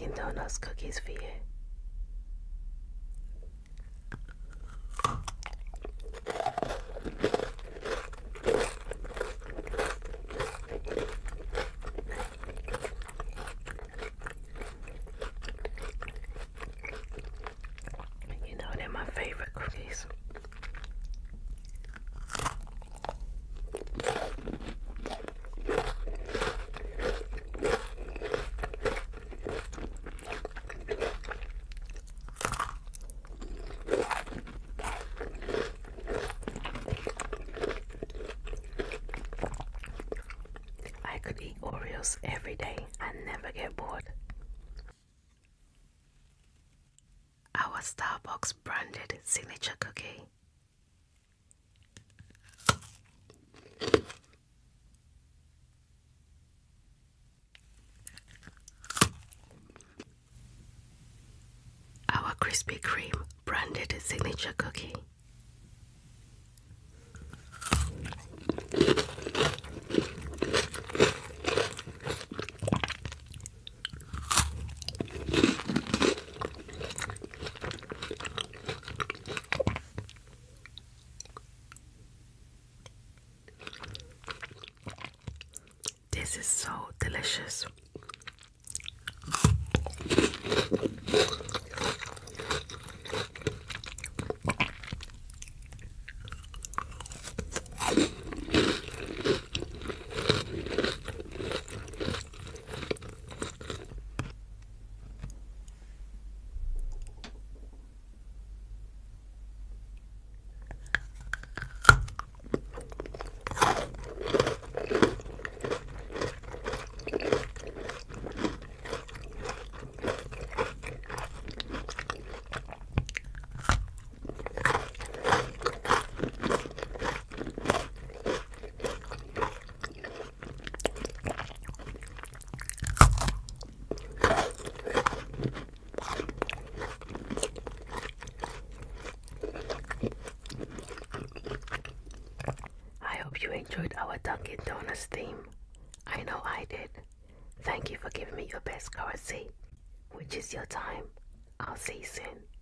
Dunkin' Donuts cookies for you. Eat Oreos every day and never get bored. Our Starbucks branded signature cookie. Our Krispy Kreme branded signature cookie. This is so delicious. You enjoyed our Dunkin' Donuts theme. I know I did. Thank you for giving me your best currency, which is your time. I'll see you soon.